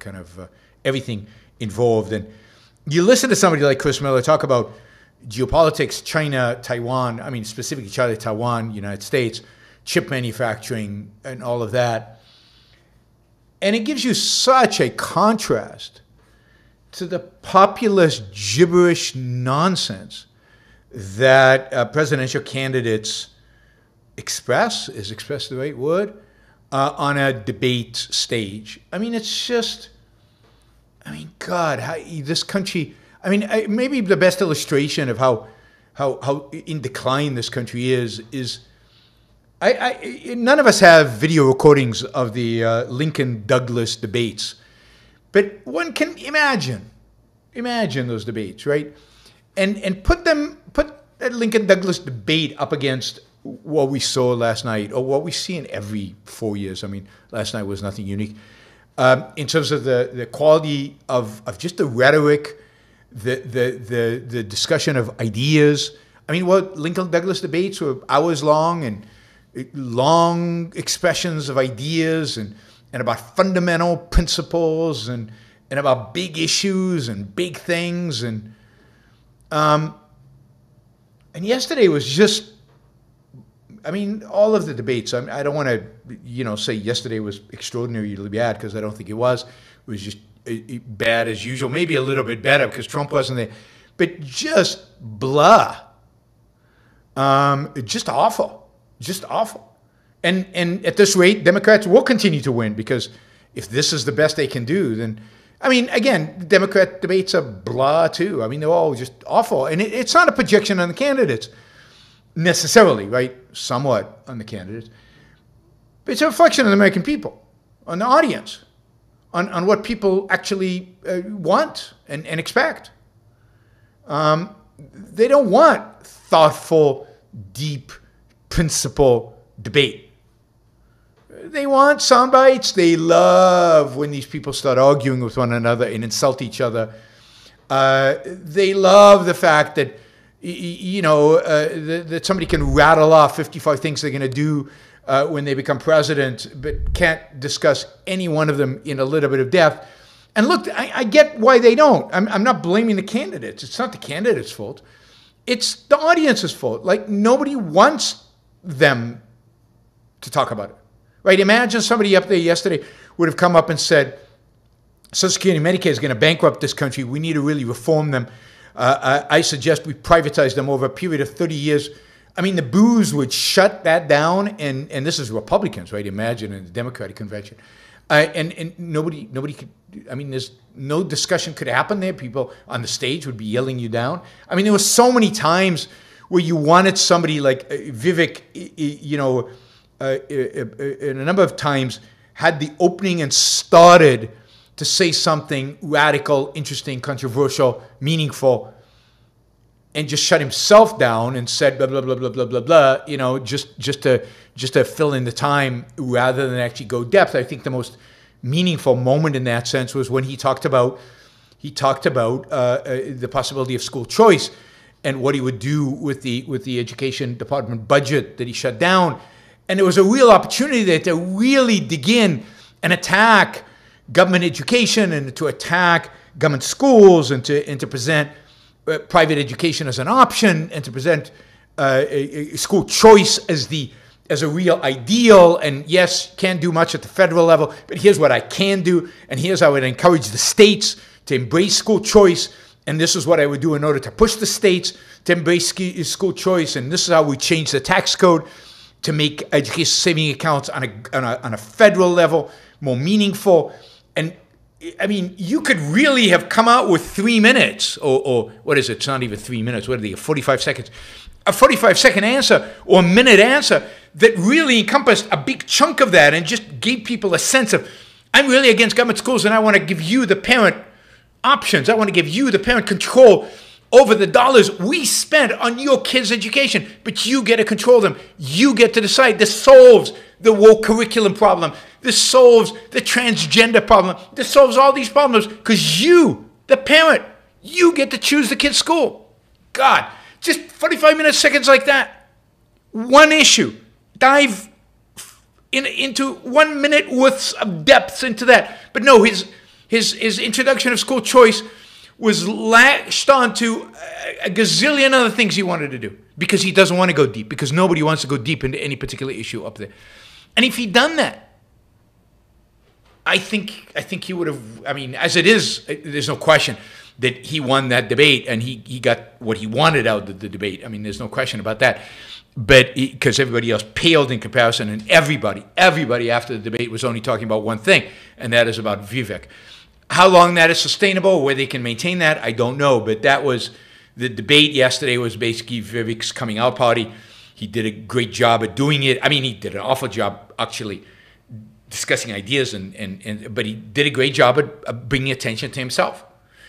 kind of everything involved. And you listen to somebody like Chris Miller talk about geopolitics, China, Taiwan, I mean, specifically China, Taiwan, United States, chip manufacturing and all of that. And it gives you such a contrast to the populist gibberish nonsense that presidential candidates express, is express the right word, on a debate stage. I mean, it's just, I mean, God, how, this country, I mean, maybe the best illustration of how in decline this country is none of us have video recordings of the Lincoln-Douglas debates, but one can imagine those debates, right? And put that Lincoln-Douglas debate up against what we saw last night, or what we see in every 4 years. I mean, last night was nothing unique. In terms of the quality of just the rhetoric, the discussion of ideas. I mean, what Lincoln-Douglas debates were hours long and long expressions of ideas and about fundamental principles and about big issues and big things. And yesterday was just, I mean, all of the debates, I don't want to, say yesterday was extraordinarily bad, because I don't think it was. It was just bad as usual, maybe a little bit better because Trump wasn't there, but just blah. Just awful, just awful. And at this rate, Democrats will continue to win, because if this is the best they can do, then, I mean, again, Democrat debates are blah too. I mean, they're all just awful. And it's not a projection on the candidates necessarily, right? Somewhat on the candidates. But it's a reflection on the American people, on the audience, on what people actually want and expect. They don't want thoughtful, deep, principle debate. They want sound bites. They love when these people start arguing with one another and insult each other. They love the fact that, that somebody can rattle off 55 things they're going to do when they become president, but can't discuss any one of them in a little bit of depth. And look, I get why they don't. I'm not blaming the candidates. It's not the candidates' fault. It's the audience's fault. Like, nobody wants them to talk about it. Right? Imagine somebody up there yesterday would have come up and said, Social Security and Medicare is going to bankrupt this country. We need to really reform them. I suggest we privatize them over a period of 30 years. I mean, the boos would shut that down. And this is Republicans, right? Imagine in the Democratic convention. And nobody could, I mean, there's no discussion could happen there. People on the stage would be yelling you down. I mean, there were so many times where you wanted somebody like Vivek, in a number of times had the opening and started to say something radical, interesting, controversial, meaningful, and just shut himself down and said blah blah blah blah blah blah blah. Just to fill in the time rather than actually go depth. I think the most meaningful moment in that sense was when he talked about the possibility of school choice and what he would do with the education department budget that he shut down. And it was a real opportunity there to really dig in and attack government education and to attack government schools and to present private education as an option and to present a school choice as a real ideal. And yes, can't do much at the federal level, but here's what I can do. And here's how I would encourage the states to embrace school choice. And this is what I would do in order to push the states to embrace school choice. And this is how we change the tax code to make education saving accounts on a federal level more meaningful. And I mean, you could really have come out with 3 minutes, or what is it? It's not even 3 minutes. What are they? 45 seconds. A 45-second answer or a minute answer that really encompassed a big chunk of that and just gave people a sense of, I'm really against government schools and I want to give you the parent options. I want to give you the parent control over the dollars we spent on your kids' education, but you get to control them. You get to decide. This solves the woke curriculum problem. This solves the transgender problem. This solves all these problems because you, the parent, you get to choose the kid's school. God, just 45 minutes, seconds like that. One issue. Dive into 1 minute worth of depth into that. But no, his His introduction of school choice was latched onto a gazillion other things he wanted to do because he doesn't want to go deep, because nobody wants to go deep into any particular issue up there. And if he'd done that, I think he would have, I mean, as it is, there's no question that he won that debate and he got what he wanted out of the debate. I mean, there's no question about that. But because everybody else paled in comparison, and everybody after the debate was only talking about one thing, and that is about Vivek. How long that is sustainable, whether they can maintain that, I don't know. But that was, the debate yesterday was basically Vivek's coming out party. He did a great job at doing it. I mean, he did an awful job, actually, discussing ideas, but he did a great job at bringing attention to himself.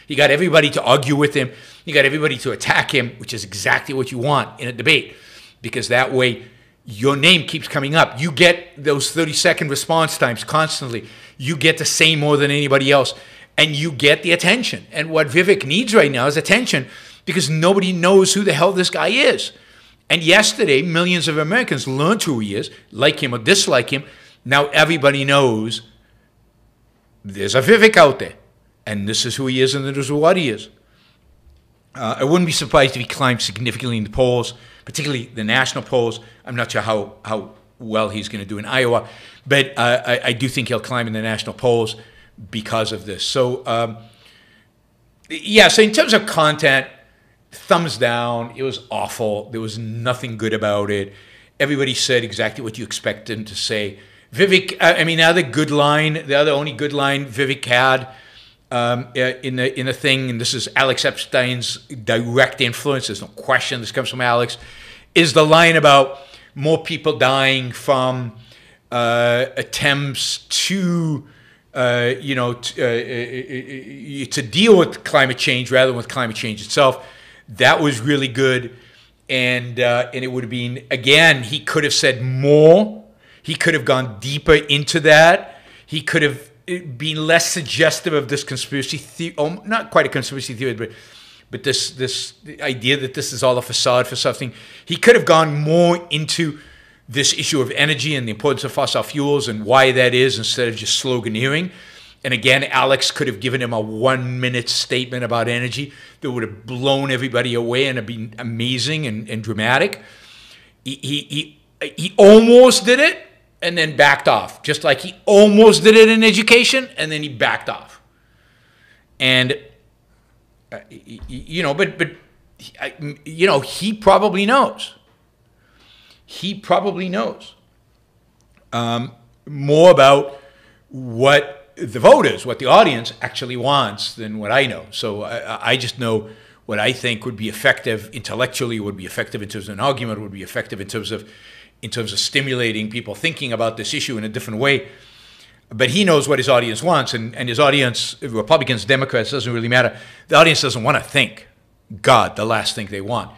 He got everybody to argue with him. He got everybody to attack him, which is exactly what you want in a debate, because that way your name keeps coming up. You get those 30-second response times constantly. You get to say more than anybody else, and you get the attention. And what Vivek needs right now is attention, because nobody knows who the hell this guy is. And yesterday, millions of Americans learned who he is, like him or dislike him. Now everybody knows there's a Vivek out there, and this is who he is, and this is what he is. I wouldn't be surprised if he climbed significantly in the polls, particularly the national polls. I'm not sure how well he's going to do in Iowa, but I do think he'll climb in the national polls because of this. So, yeah, so in terms of content, thumbs down. It was awful. There was nothing good about it. Everybody said exactly what you expect them to say. Vivek, I mean, the only good line Vivek had in the thing, and this is Alex Epstein's direct influence, there's no question this comes from Alex, is the line about more people dying from attempts to, to deal with climate change rather than with climate change itself. That was really good. And it would have been, again, he could have said more. He could have gone deeper into that. He could have been less suggestive of this conspiracy theory, not quite a conspiracy theory, but this idea that this is all a facade for something. He could have gone more into this issue of energy and the importance of fossil fuels and why that is, instead of just sloganeering. And again, Alex could have given him a one-minute statement about energy that would have blown everybody away and have been amazing and dramatic. He almost did it and then backed off, just like he almost did it in education and then he backed off. And, but he probably knows. He probably knows more about what the voters, what the audience actually wants, than what I know. So I just know what I think would be effective intellectually, would be effective in terms of an argument, would be effective in terms of stimulating people thinking about this issue in a different way. But he knows what his audience wants, and his audience, Republicans, Democrats, doesn't really matter. The audience doesn't want to think. God, the last thing they want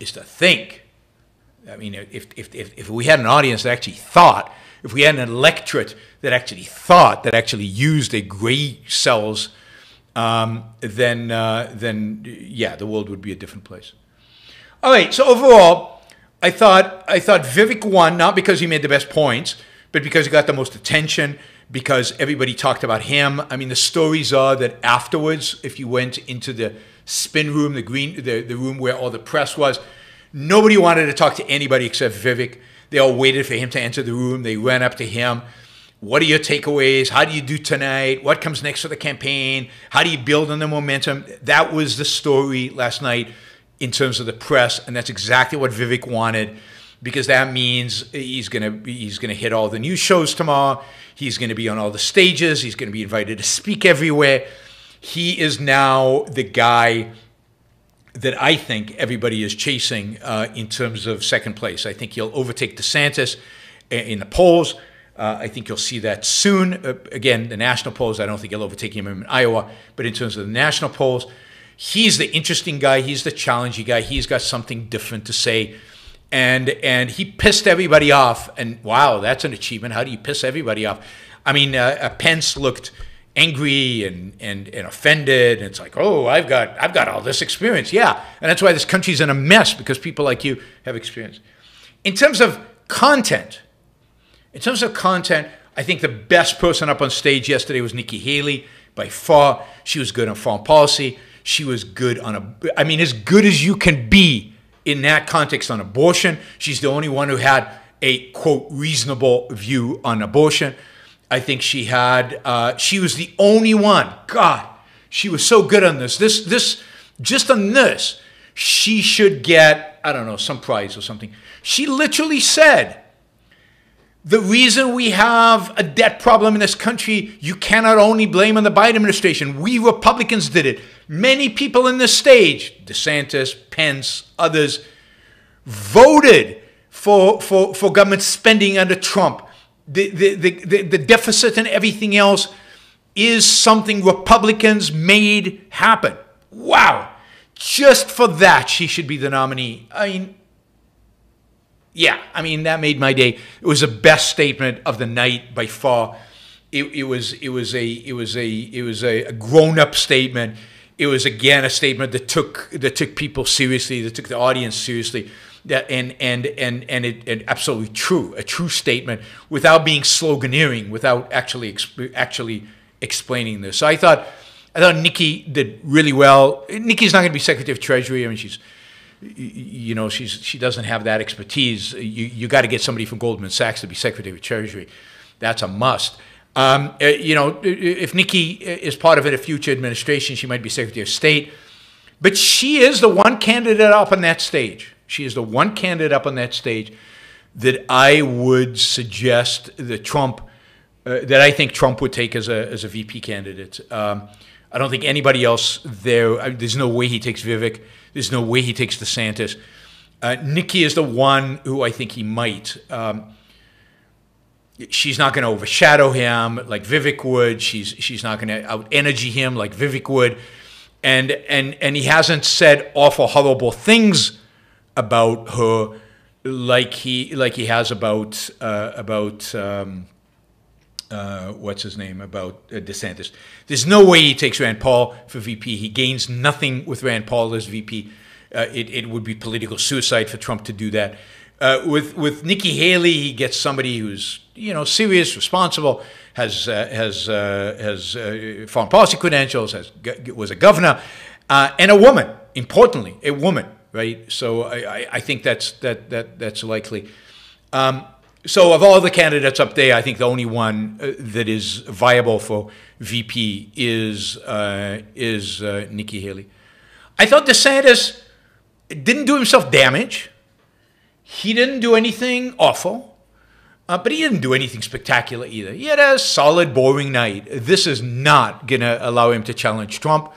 is to think. I mean, if we had an audience that actually thought, if we had an electorate that actually thought, that actually used their gray cells, then yeah, the world would be a different place. All right. So overall, I thought Vivek won, not because he made the best points, but because he got the most attention, because everybody talked about him. I mean, the stories are that afterwards, if you went into the spin room, the room where all the press was, nobody wanted to talk to anybody except Vivek. They all waited for him to enter the room. They ran up to him. What are your takeaways? How do you do tonight? What comes next for the campaign? How do you build on the momentum? That was the story last night in terms of the press, and that's exactly what Vivek wanted, because that means he's gonna hit all the news shows tomorrow. He's going to be on all the stages. He's going to be invited to speak everywhere. He is now the guy that I think everybody is chasing in terms of second place. I think he'll overtake DeSantis in the polls. I think you'll see that soon. Again, the national polls, I don't think he'll overtake him in Iowa, but in terms of the national polls, he's the interesting guy. He's the challenging guy. He's got something different to say. And he pissed everybody off. And wow, that's an achievement. How do you piss everybody off? I mean, Pence looked angry and offended, and it's like, oh, I've got all this experience. Yeah, and that's why this country's in a mess, because people like you have experience. In terms of content, I think the best person up on stage yesterday was Nikki Haley, by far. She was good on foreign policy. She was good on, I mean, as good as you can be in that context on abortion. She's the only one who had a, quote, reasonable view on abortion. I think she had, she was the only one. God, she was so good on this. Just on this, she should get, I don't know, some prize or something. She literally said, the reason we have a debt problem in this country, you cannot only blame on the Biden administration. We Republicans did it. Many people in this stage, DeSantis, Pence, others, voted for government spending under Trump. The deficit and everything else is something Republicans made happen. Wow. Just for that, she should be the nominee. I mean, yeah, I mean, that made my day. It was the best statement of the night by far. It was a grown-up statement. It was, again, a statement that took people seriously, that took the audience seriously, and absolutely true, a true statement without being sloganeering, without actually explaining this. So I thought Nikki did really well. Nikki's not going to be Secretary of Treasury. I mean, she's, you know, she doesn't have that expertise. You got to get somebody from Goldman Sachs to be Secretary of Treasury. That's a must. You know, if Nikki is part of a future administration, she might be Secretary of State. But she is the one candidate up on that stage. She is the one candidate up on that stage that I would suggest that Trump, that I think Trump would take as a VP candidate. I don't think anybody else there. I mean, there's no way he takes Vivek. There's no way he takes DeSantis. Nikki is the one who I think he might. She's not going to overshadow him like Vivek would. She's not going to out-energy him like Vivek would. And he hasn't said awful, horrible things about her like he has about what's his name, about DeSantis. There's no way he takes Rand Paul for VP. He gains nothing with Rand Paul as VP. It would be political suicide for Trump to do that. With Nikki Haley, he gets somebody who's, you know, serious, responsible, has foreign policy credentials, was a governor, and a woman. Importantly, a woman, right? So I think that's likely. So of all the candidates up there, I think the only one that is viable for VP is Nikki Haley. I thought DeSantis didn't do himself damage. He didn't do anything awful, but he didn't do anything spectacular either. He had a solid, boring night. This is not going to allow him to challenge Trump.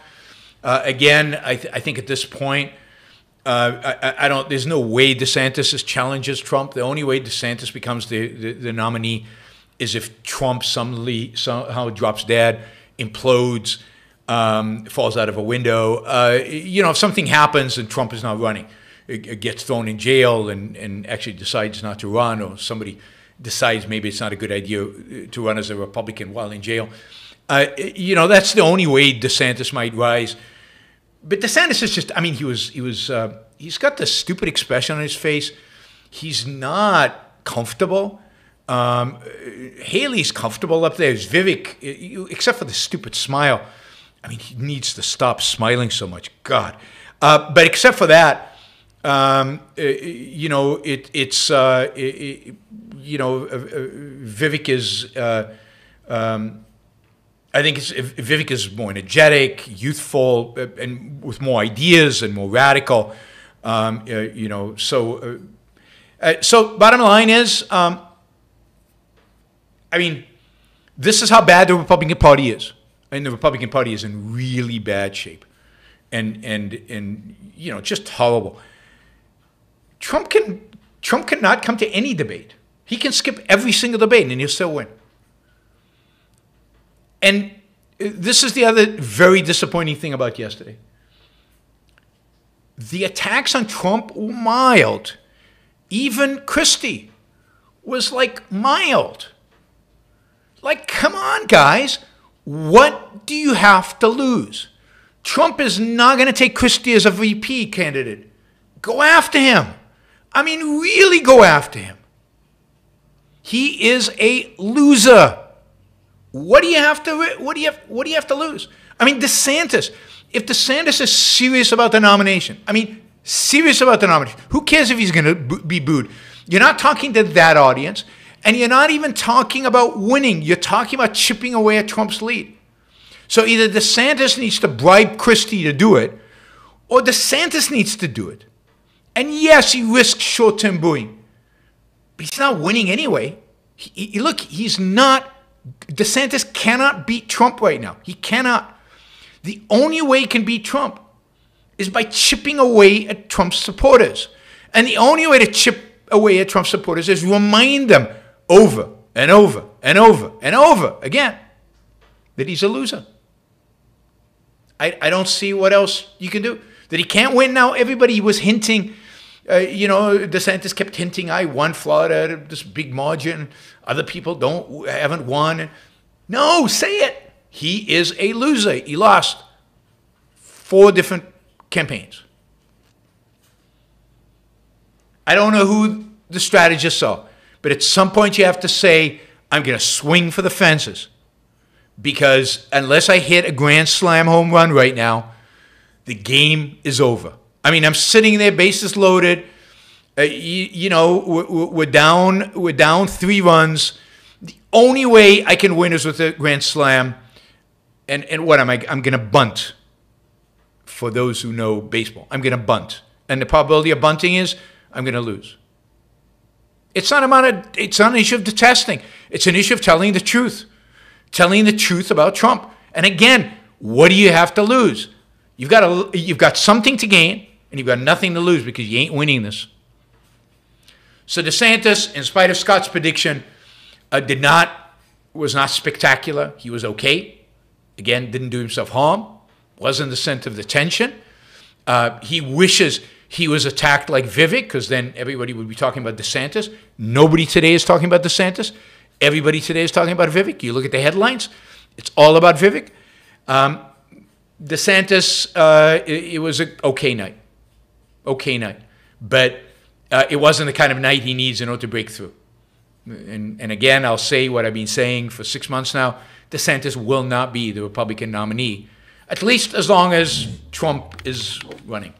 Again, I think at this point, I don't. There's no way DeSantis challenges Trump. The only way DeSantis becomes the nominee is if Trump somehow drops dead, implodes, falls out of a window. You know, if something happens and Trump is not running, it gets thrown in jail and actually decides not to run, or somebody decides maybe it's not a good idea to run as a Republican while in jail. You know, that's the only way DeSantis might rise. But DeSantis is just, I mean, he's got this stupid expression on his face. He's not comfortable. Haley's comfortable up there. It's Vivek, except for the stupid smile. I mean, he needs to stop smiling so much. God. But except for that, you know, Vivek is, I think Vivek is more energetic, youthful, and with more ideas and more radical. You know, so bottom line is, I mean, this is how bad the Republican Party is, and the Republican Party is in really bad shape, and you know, just horrible. Trump cannot come to any debate. He can skip every single debate, and he'll still win. And this is the other very disappointing thing about yesterday. The attacks on Trump were mild. Even Christie was like mild. Like, come on, guys. What do you have to lose? Trump is not going to take Christie as a VP candidate. Go after him. I mean, really go after him. He is a loser. What do you have to lose? I mean, DeSantis. If DeSantis is serious about the nomination, I mean, serious about the nomination, who cares if he's going to be booed? You're not talking to that audience, and you're not even talking about winning. You're talking about chipping away at Trump's lead. So either DeSantis needs to bribe Christie to do it, or DeSantis needs to do it. And yes, he risks short-term booing, but he's not winning anyway. He's not. DeSantis cannot beat Trump right now. He cannot. The only way he can beat Trump is by chipping away at Trump's supporters. And the only way to chip away at Trump's supporters is remind them over and over and over and over again that he's a loser. I don't see what else you can do. That he can't win now. Everybody was hinting, you know, DeSantis kept hinting, I won Florida at this big margin. Other people haven't won. No, say it. He is a loser. He lost 4 different campaigns. I don't know who the strategists are, but at some point you have to say, I'm going to swing for the fences, because unless I hit a grand slam home run right now, the game is over. I mean, I'm sitting there, bases loaded. We're down 3 runs. The only way I can win is with a grand slam. And what am I? I'm going to bunt. For those who know baseball, I'm going to bunt. And the probability of bunting is I'm going to lose. It's not an issue of detesting. It's an issue of telling the truth. Telling the truth about Trump. And again, what do you have to lose? You've got something to gain, and you've got nothing to lose, because you ain't winning this. So DeSantis, in spite of Scott's prediction, was not spectacular. He was okay. Again, didn't do himself harm. Wasn't the center of the tension. He wishes he was attacked like Vivek, because then everybody would be talking about DeSantis. Nobody today is talking about DeSantis. Everybody today is talking about Vivek. You look at the headlines. It's all about Vivek. DeSantis, it was an okay night. Okay night. But it wasn't the kind of night he needs in order to break through. And again, I'll say what I've been saying for 6 months now. DeSantis will not be the Republican nominee, at least as long as Trump is running.